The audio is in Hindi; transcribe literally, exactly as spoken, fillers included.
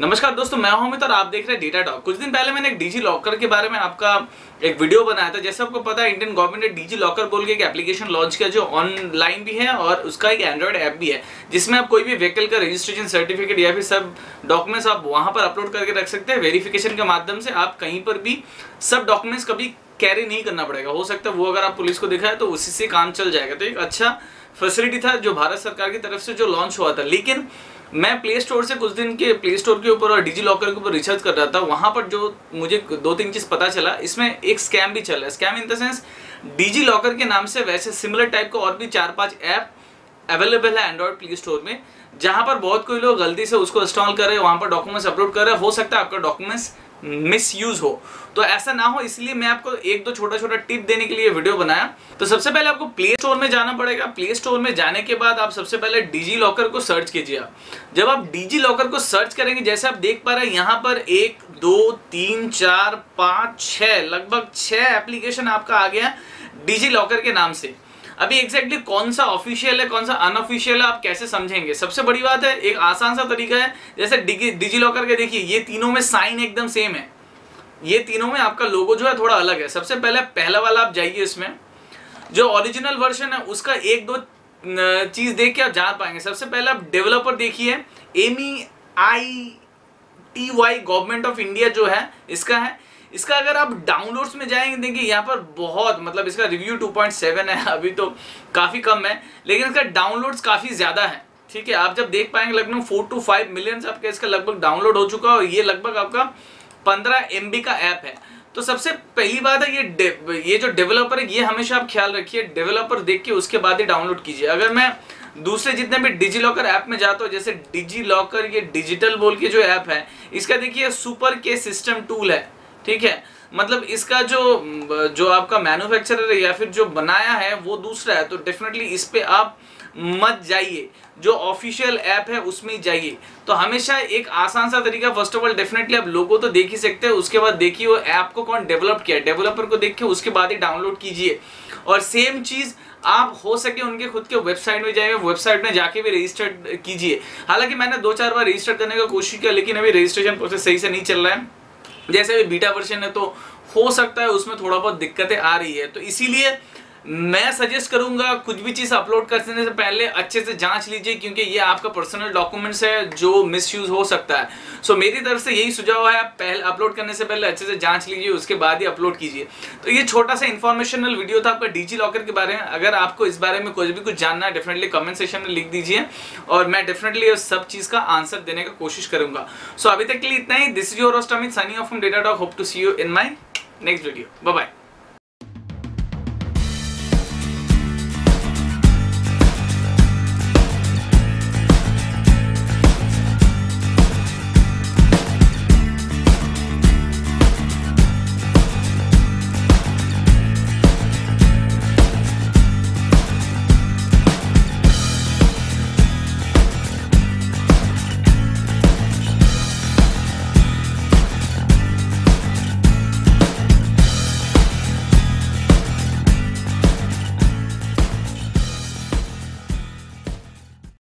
नमस्कार दोस्तों, मैं हूं अमित और आप देख रहे हैं डेटा डॉक। कुछ दिन पहले मैंने एक डिजी लॉकर के बारे में आपका एक वीडियो बनाया था। जैसे आपको पता है, इंडियन गवर्नमेंट ने डिजी लॉकर बोल के एक एप्लीकेशन लॉन्च किया जो ऑनलाइन भी है और उसका एक एंड्रॉयड ऐप भी है, जिसमें आप कोई भी व्हीकल का रजिस्ट्रेशन सर्टिफिकेट या फिर सब डॉक्यूमेंट्स आप वहाँ पर अपलोड करके रख सकते हैं। वेरिफिकेशन के माध्यम से आप कहीं पर भी सब डॉक्यूमेंट्स कभी कैरी नहीं करना पड़ेगा। हो सकता है वो अगर आप पुलिस को दिखाए तो उसी से काम चल जाएगा। तो एक अच्छा फैसिलिटी था जो भारत सरकार की तरफ से जो लॉन्च हुआ था। लेकिन मैं प्ले स्टोर से कुछ दिन के प्ले स्टोर के ऊपर और डिजी लॉकर के ऊपर रिसर्च कर रहा था। वहाँ पर जो मुझे दो तीन चीज़ पता चला, इसमें एक स्कैम भी चला है। Scam in the sense, DigiLocker के नाम से वैसे सिमिलर टाइप का और भी चार पांच ऐप अवेलेबल है एंड्रॉयड प्ले स्टोर में, जहाँ पर बहुत कोई लोग गलती से उसको इंस्टॉल कर रहे हैं, वहाँ पर डॉक्यूमेंट्स अपलोड कर रहे हैं। हो सकता है आपका डॉक्यूमेंट्स मिसयूज हो, तो ऐसा ना हो, इसलिए मैं आपको एक दो छोटा छोटा टिप देने के लिए वीडियो बनाया। तो सबसे पहले आपको प्ले स्टोर में जाना पड़ेगा। प्ले स्टोर में जाने के बाद आप सबसे पहले डिजी लॉकर को सर्च कीजिए। आप जब आप डिजी लॉकर को सर्च करेंगे, जैसे आप देख पा रहे हैं यहाँ पर एक दो तीन चार पाँच छः, लगभग छः एप्लीकेशन आपका आ गया डिजी लॉकर के नाम से। अभी एग्जैक्टली कौन सा ऑफिशियल है, कौन सा अनऑफिशियल है, आप कैसे समझेंगे? सबसे बड़ी बात है, एक आसान सा तरीका है। जैसे डिजी लॉकर के देखिए, ये तीनों में साइन एकदम सेम है, ये तीनों में आपका लोगो जो है थोड़ा अलग है। सबसे पहले पहला वाला आप जाइए, इसमें जो ओरिजिनल वर्जन है उसका एक दो चीज़ देख के आप जान पाएंगे। सबसे पहले आप डेवलपर देखिए, M E I T Y government of India जो है इसका है। इसका अगर आप डाउनलोड्स में जाएंगे, देखिए यहाँ पर बहुत, मतलब इसका रिव्यू टू पॉइंट सेवन है, अभी तो काफ़ी कम है, लेकिन इसका डाउनलोड्स काफ़ी ज़्यादा है। ठीक है, आप जब देख पाएंगे लगभग फोर टू फाइव मिलियंस आपका इसका लगभग डाउनलोड हो चुका है और ये लगभग आपका पंद्रह एम बी का ऐप है। तो सबसे पहली बात है, ये ये जो डेवलपर है, ये हमेशा आप ख्याल रखिए, डेवलपर देख के उसके बाद ही डाउनलोड कीजिए। अगर मैं दूसरे जितने भी डिजी लॉकर ऐप में जाता हूँ, जैसे डिजी लॉकर ये डिजिटल बोल के जो ऐप है, इसका देखिए सुपर के सिस्टम टूल है। ठीक है, मतलब इसका जो जो आपका मैन्युफैक्चरर है या फिर जो बनाया है वो दूसरा है, तो डेफिनेटली इस पे आप मत जाइए, जो ऑफिशियल ऐप है उसमें जाइए। तो हमेशा एक आसान सा तरीका, फर्स्ट ऑफ ऑल डेफिनेटली आप लोगों तो देख ही सकते हैं, उसके बाद देखिए वो ऐप को कौन डेवलप किया है, डेवलपर को देख के उसके बाद ही डाउनलोड कीजिए। और सेम चीज़ आप हो सके उनके खुद के वेबसाइट में जाइए, वेबसाइट में जाके भी रजिस्टर कीजिए। हालांकि मैंने दो चार बार रजिस्टर करने की कोशिश किया, लेकिन अभी रजिस्ट्रेशन प्रोसेस सही से नहीं चल रहा है। जैसे अभी बीटा वर्जन है तो हो सकता है उसमें थोड़ा बहुत दिक्कतें आ रही है, तो इसीलिए मैं सजेस्ट करूंगा कुछ भी चीज़ अपलोड करने से पहले अच्छे से जांच लीजिए, क्योंकि ये आपका पर्सनल डॉक्यूमेंट्स है जो मिसयूज हो सकता है। सो so, मेरी तरफ से यही सुझाव है, पहले अपलोड करने से पहले अच्छे से जांच लीजिए, उसके बाद ही अपलोड कीजिए। तो ये छोटा सा इन्फॉर्मेशनल वीडियो था आपका डिजी लॉकर के बारे में। अगर आपको इस बारे में कुछ भी कुछ जानना है, डेफिनेटली कमेंट सेक्शन में लिख दीजिए और मैं डेफिनेटली सब चीज़ का आंसर देने का कोशिश करूँगा। सो so, अभी तक के लिए इतना ही। This is your host Amit, signing off from Data Dog. Hope to see you in my next video. Bye bye.